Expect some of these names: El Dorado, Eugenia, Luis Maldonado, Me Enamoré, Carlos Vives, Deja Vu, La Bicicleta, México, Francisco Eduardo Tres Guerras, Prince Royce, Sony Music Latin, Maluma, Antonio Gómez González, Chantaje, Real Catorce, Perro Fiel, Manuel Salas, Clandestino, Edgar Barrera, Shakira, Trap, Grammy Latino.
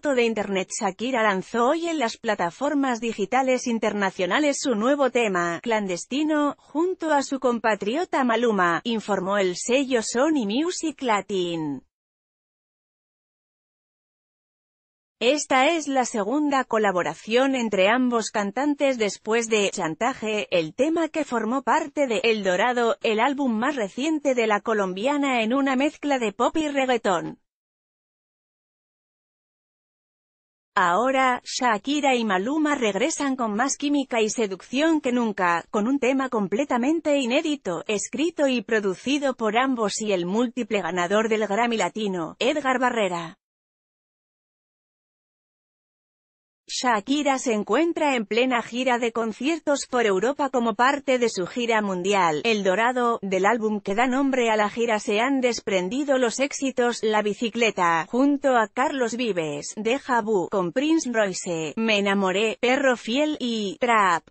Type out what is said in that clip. corto de internet. Shakira lanzó hoy en las plataformas digitales internacionales su nuevo tema, Clandestino, junto a su compatriota Maluma, informó el sello Sony Music Latin. Esta es la segunda colaboración entre ambos cantantes después de Chantaje, el tema que formó parte de El Dorado, el álbum más reciente de la colombiana, en una mezcla de pop y reggaetón. Ahora, Shakira y Maluma regresan con más química y seducción que nunca, con un tema completamente inédito, escrito y producido por ambos y el múltiple ganador del Grammy Latino, Edgar Barrera. Shakira se encuentra en plena gira de conciertos por Europa como parte de su gira mundial El Dorado. Del álbum que da nombre a la gira se han desprendido los éxitos La Bicicleta, junto a Carlos Vives, Deja Vu, con Prince Royce, Me Enamoré, Perro Fiel y Trap.